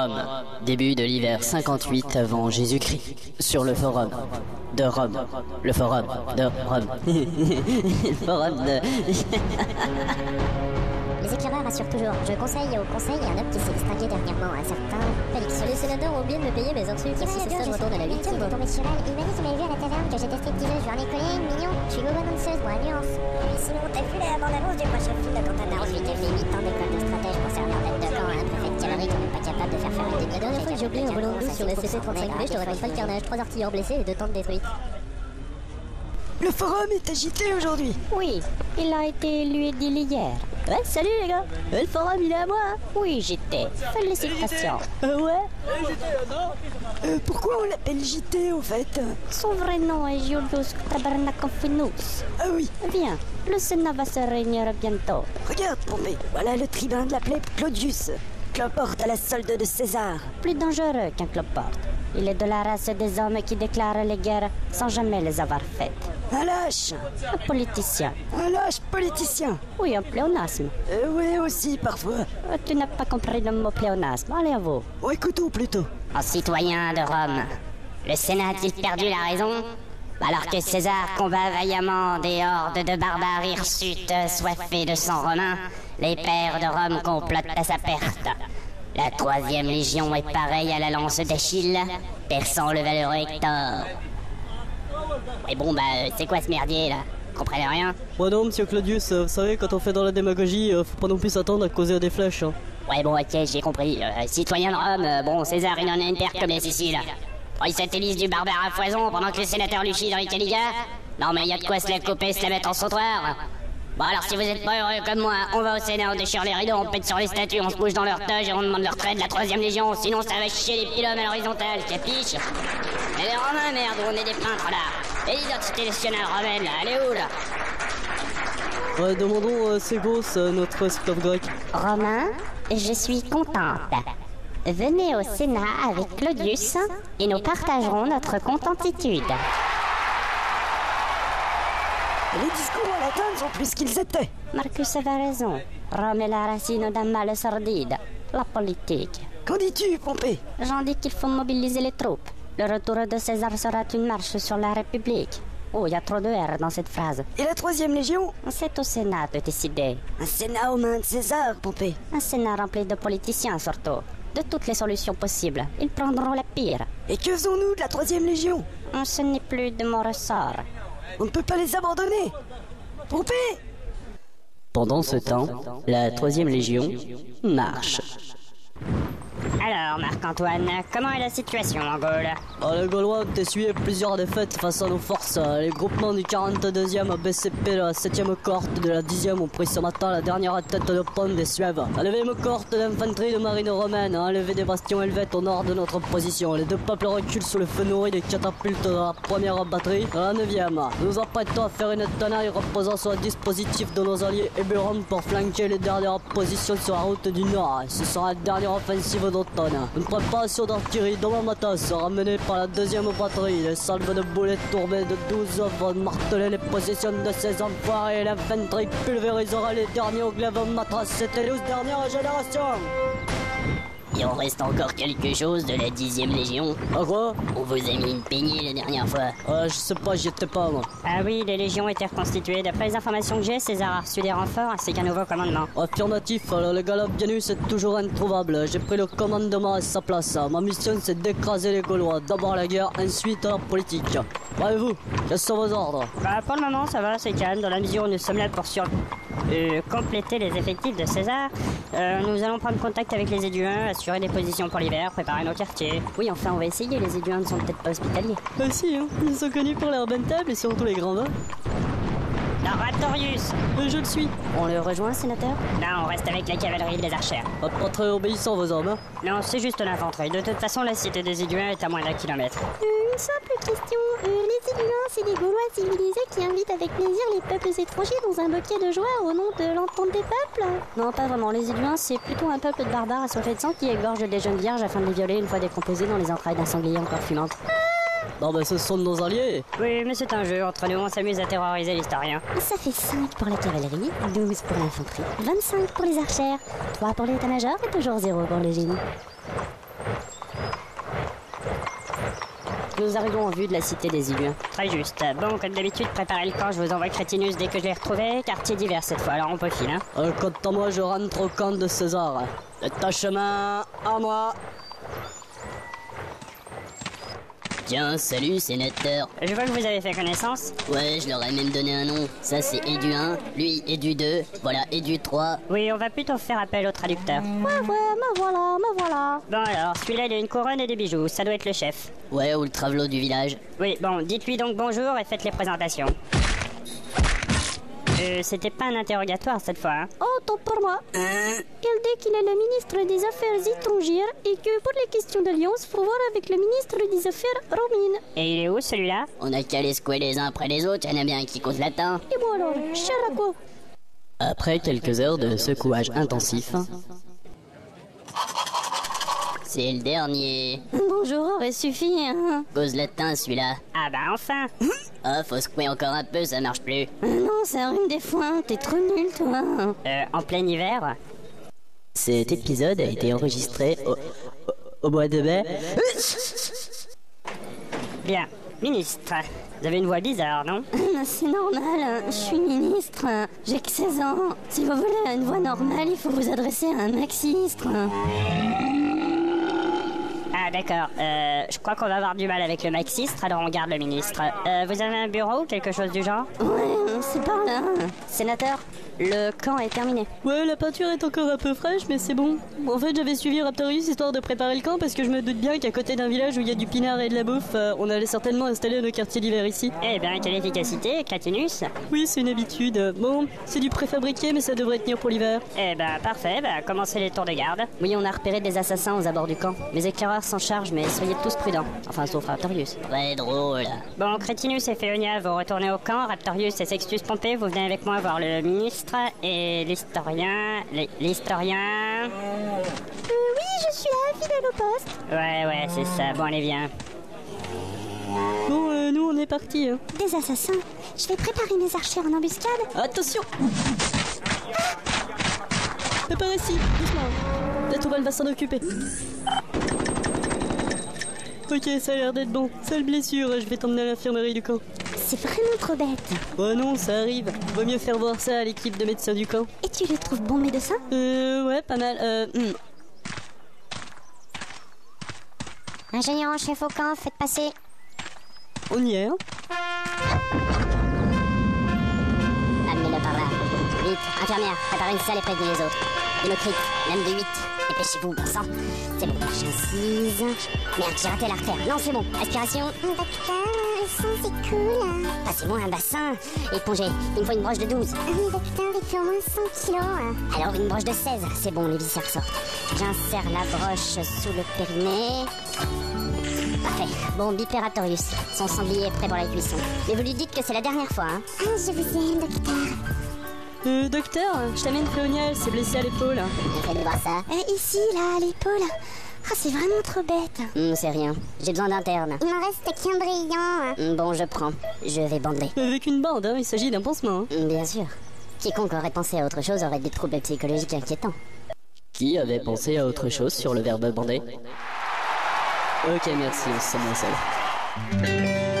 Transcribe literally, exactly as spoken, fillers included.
Rome, début de l'hiver cinquante-huit avant Jésus-Christ, sur le forum de Rome. Le forum de Rome. Le forum de... Les éclaireurs assurent toujours. Je conseille au conseil un homme qui s'est distingué dernièrement, un certain Félix. Les sénateurs ont bien de me payer mes insultes. Si c'est ça, je retourne à la huitième. Bon, mes cheval, il m'a dit qu'il m'avait vu à la taverne, que j'étais stripteaseuse. Je lui en ai collé une mignon. Je suis gouvernanceuse, moi, nuance. Mais sinon, t'as vu la bande-annonce du prochain film de Quentin Tarantino? Ensuite, j'ai huit ans d'école de stratège pour servir d'aide de camp à un préfet de cavalerie qu'on n'est pas capable de faire faire un. La dernière fois que j'ai oublié un volant sur la C C trente-cinq B, je te raconte pas le carnage. Trois artilleurs blessés et deux tentes détruites. Le forum est agité aujourd'hui. Oui, il a été élu édile hier. Ouais, salut les gars. Le forum il est à moi. Hein. Oui, J T. Félicitations. Euh, ouais. Euh, pourquoi on l'appelle J T en fait? Son vrai nom est Julius Tabernakofinus. Ah oui. Bien. Le Sénat va se réunir bientôt. Regarde, Pompé. Voilà le tribun de la plèbe Claudius. Cloporte à la solde de César. Plus dangereux qu'un cloporte. Il est de la race des hommes qui déclarent les guerres sans jamais les avoir faites. Un lâche! Un politicien. Un lâche politicien! Oui, un pléonasme. Euh, oui, aussi, parfois. Euh, tu n'as pas compris le mot pléonasme. Allez à vous. Ou écoutons plutôt. En citoyen de Rome, le Sénat a-t-il perdu la raison? Alors que César combat vaillamment des hordes de barbares hirsutes soiffés de sang romain, les pères de Rome complotent à sa perte. La troisième légion est pareille à la lance d'Achille, perçant le valeureux Hector. Et bon, bah, c'est quoi ce merdier, là? Vous comprenez rien? Ouais, non, monsieur Claudius, euh, vous savez, quand on fait dans la démagogie, euh, faut pas non plus s'attendre à causer des flèches, hein. Ouais, bon, ok, j'ai compris. Euh, citoyen de Rome, euh, bon, César, il en a une paire comme les Siciles. Bon, il satellise du barbare à foison pendant que le sénateur Lucie dans les Caligas. Non, mais il y a de quoi se la couper, se la mettre en sautoir. Bon, alors, si vous êtes pas heureux comme moi, on va au Sénat, on déchire les rideaux, on pète sur les statues, on se bouge dans leur toge et on demande le retrait de la troisième légion, sinon ça va chier les pylônes à l'horizontale, capiche? Mais les Romains, merde, on est des peintres, là. Et l'identité nationale romaine, là, elle est où, là? Ouais, demandons euh, Ségos, euh, notre esclave grec. Romain, je suis contente. Venez au Sénat avec Claudius et nous partagerons notre contentitude. Les discours en latin sont plus qu'ils étaient. Marcus avait raison. Rome est la racine d'un mal sordide, la politique. Qu'en dis-tu, Pompée? J'en dis qu'il faut mobiliser les troupes. Le retour de César sera une marche sur la République. Oh, il y a trop de R dans cette phrase. Et la troisième légion? C'est au Sénat de décider. Un Sénat aux mains de César, Pompée. Un Sénat rempli de politiciens, surtout. De toutes les solutions possibles. Ils prendront la pire. Et que faisons-nous de la troisième légion? Ce n'est plus de mon ressort. On ne peut pas les abandonner. Pompée! Pendant ce temps, la troisième légion marche. Alors, Marc-Antoine, comment est la situation en Gaule? Oh, les Gaulois ont essuyé plusieurs défaites face à nos forces. Les groupements du quarante-deuxième B C P, la septième cohorte de la dixième ont pris ce matin la dernière tête de pomme des Suèves. La neuvième cohorte d'infanterie de marine romaine a enlevé des bastions helvètes au nord de notre position. Les deux peuples reculent sous le feu nourri des catapultes de la première batterie, la neuvième. Nous nous apprêtons à faire une tenaille reposant sur le dispositif de nos alliés Héberon pour flanquer les dernières positions sur la route du nord. Ce sera la dernière offensive dont une préparation d'artillerie dans la matin sera menée par la deuxième batterie. Les salves de boulets tourbées de douze vont marteler les positions de ces enfoirés et l'infanterie pulvérisera les derniers au glaive matras. C'était douze dernières générations. Il en reste encore quelque chose de la dixième légion. Ah quoi? On vous a mis une peignée la dernière fois. Ah, je sais pas, j'y étais pas moi. Ah oui, les légions étaient reconstituées. D'après les informations que j'ai, César a reçu des renforts ainsi qu'un nouveau commandement. Affirmatif, alors le Galabienus est toujours introuvable. J'ai pris le commandement à sa place. Ma mission c'est d'écraser les Gaulois. D'abord la guerre, ensuite la politique. Ouais, et vous, quels sont vos ordres? Bah pour le moment ça va, c'est calme. Dans la mesure où nous sommes là pour sur... Euh, compléter les effectifs de César, euh, nous allons prendre contact avec les Éduins, assurer des positions pour l'hiver, préparer nos quartiers. Oui, enfin, on va essayer, les Éduins ne sont peut-être pas hospitaliers. Bah si, hein, ils sont connus pour leurs bonnes tables et surtout les grands vins. Non, Raptorius! Euh, je le suis. On le rejoint, sénateur? Non, on reste avec la cavalerie des archères. Pas, pas très obéissant, vos hommes, hein? Non, c'est juste l'infanterie. De toute façon, la cité des Éduins est à moins d'un kilomètre. Euh, une simple question. Euh, les Éduins, c'est des Gaulois civilisés qui invitent avec plaisir les peuples étrangers dans un bouquet de joie au nom de l'entente des peuples? Non, pas vraiment. Les Éduins, c'est plutôt un peuple de barbares assoiffés de sang qui égorge des jeunes vierges afin de les violer une fois décomposées dans les entrailles d'un sanglier encore fumante. Ah! Non mais ce sont de nos alliés. Oui mais c'est un jeu, entre nous on s'amuse à terroriser l'historien. Ça fait cinq pour la cavalerie, douze pour l'infanterie, vingt-cinq pour les archères, trois pour l'état-major et toujours zéro pour le génie. Nous arrivons en vue de la cité des Ilieux. Très juste. Bon, comme d'habitude, préparez le camp, je vous envoie Crétinus dès que je l'ai retrouvé. Quartier divers cette fois, alors on peut filer. Hein. Euh, quant à moi, je rentre au camp de César. C'est un chemin à moi. Tiens, salut sénateur. Je vois que vous avez fait connaissance. Ouais, je leur ai même donné un nom. Ça c'est Edu un, lui Edu deux, voilà Edu trois. Oui, on va plutôt faire appel au traducteur. Ouais, ouais, me voilà, me voilà. Bon alors, celui-là il a une couronne et des bijoux, ça doit être le chef. Ouais, ou le travelot du village. Oui, bon, dites-lui donc bonjour et faites les présentations. Euh, c'était pas un interrogatoire cette fois, hein. Oh, tant pour moi. Hein? Il dit qu'il est le ministre des Affaires étrangères et que pour les questions d'alliance, faut voir avec le ministre des Affaires romaines. Et il est où celui-là? On a qu'à les secouer les uns après les autres, il y en a bien un qui cause latin. Et bon alors, cher Raco. Après quelques heures de secouage intensif... C'est le dernier. Bonjour, aurait suffi, hein. Cause latin, celui-là. Ah bah enfin. Oh, faut secouer encore un peu, ça marche plus. Ah non, ça rime des fois, t'es trop nul, toi. Euh, en plein hiver. Cet épisode a été enregistré au, au, au mois de mai. Bien, ministre. Vous avez une voix bizarre, non? C'est normal, je suis ministre, j'ai que seize ans. Si vous voulez une voix normale, il faut vous adresser à un maxiste. Ah d'accord, euh, je crois qu'on va avoir du mal avec le maxistre, alors on garde le ministre. Euh, vous avez un bureau ou quelque chose du genre? Ouais, c'est par là. Sénateur, le camp est terminé. Ouais, la peinture est encore un peu fraîche, mais c'est bon. En fait, j'avais suivi Raptorius histoire de préparer le camp, parce que je me doute bien qu'à côté d'un village où il y a du pinard et de la bouffe, euh, on allait certainement installer le quartier d'hiver ici. Eh bien, quelle efficacité, Crétinus. Oui, c'est une habitude. Bon, c'est du préfabriqué, mais ça devrait tenir pour l'hiver. Eh ben, parfait, bah, commencez les tours de garde. Oui, on a repéré des assassins aux abords du camp. Mes éclaireurs en charge, mais soyez tous prudents. Enfin, sauf Raptorius. Très drôle. Bon, Crétinus et Feonia, vous retournez au camp. Raptorius et Sextus Pompé, vous venez avec moi voir le ministre et l'historien... L'historien... Euh, oui, je suis là, fidèle au poste. Ouais, ouais, c'est ça. Bon, allez, viens. Bon, euh, nous, on est partis. Hein. Des assassins. Je vais préparer mes archers en embuscade. Attention. Ah, par ici, doucement. Peut-être on va s'en occuper. Ok, ça a l'air d'être bon. Sale blessure, je vais t'emmener à l'infirmerie du camp. C'est vraiment trop bête. Oh non, ça arrive. Vaut mieux faire voir ça à l'équipe de médecins du camp. Et tu les trouves bons médecins? Euh, ouais, pas mal. Euh, hmm. Ingénieur en chef au camp, faites passer. On y est, hein? Amenez-le par là. Vite, infirmière, préparez une salle et prévenez les autres. Démocrite, l'âme de huit. Dépêchez-vous, bon sang. C'est bon, marche incise. Merde, j'ai raté l'artère. Non, c'est bon. Aspiration. Un docteur, le sang, c'est cool. Hein. Passez-moi un bassin. Épongez. Il me faut une broche de douze. Un docteur, il fait au moins cent kilos. Hein. Alors, une broche de seize. C'est bon, les viscères sortent. J'insère la broche sous le périnée. Parfait. Bon, Bipératorius. Son sanglier est prêt pour la cuisson. Mais vous lui dites que c'est la dernière fois. Hein. Ah, je vous aime, docteur. Euh, docteur, je t'amène Cléonia, elle s'est blessée à l'épaule. Faites-nous voir ça. Euh, ici, là, à l'épaule. Ah, oh, c'est vraiment trop bête. Mmh, c'est rien. J'ai besoin d'interne. Il m'en reste qu'un brillant. Mmh, bon, je prends. Je vais bander. Avec une bande, hein, il s'agit d'un pansement. Hein. Mmh, bien sûr. Quiconque aurait pensé à autre chose aurait des troubles psychologiques inquiétants. Qui avait pensé à autre chose sur le verbe bander? Ok, merci, c'est moi seul.